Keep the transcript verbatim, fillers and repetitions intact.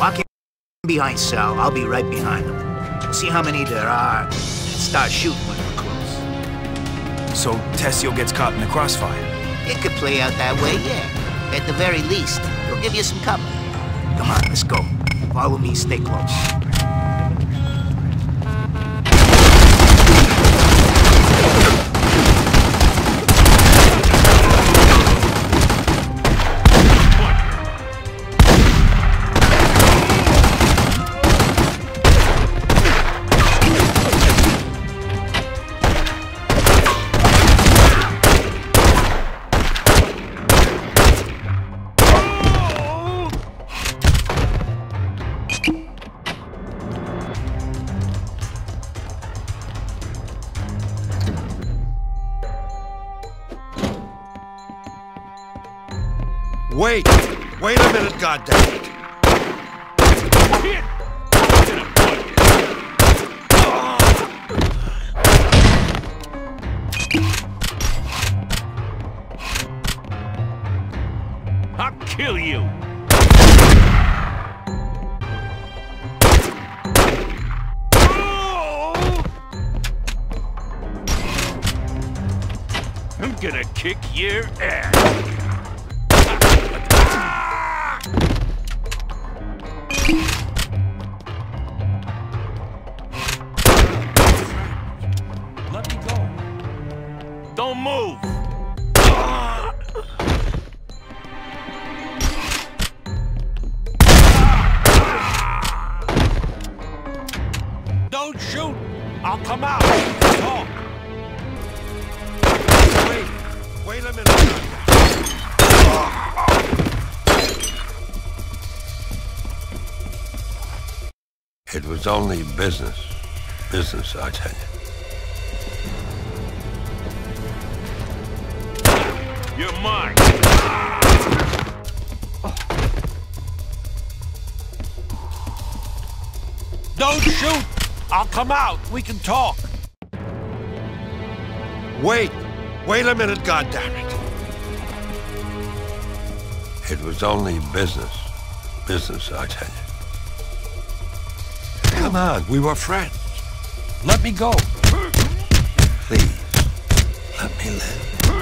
Walk in behind Sal. I'll be right behind him. See how many there are and start shooting when we're close. So Tessio gets caught in the crossfire? It could play out that way, yeah. At the very least, it'll give you some cover. Come on, let's go. Follow me, stay close. Wait! Wait a minute, goddammit! I'll kill you! I'm gonna kick your ass! Don't move! Ah! Ah! Don't shoot! I'll come out! Talk! Wait! Wait a minute! Ah! It was only business. Business, I tell you. You're mine! Don't shoot! I'll come out! We can talk! Wait! Wait a minute, goddammit! It was only business. Business, I tell you. Come on, we were friends. Let me go. Please, let me live.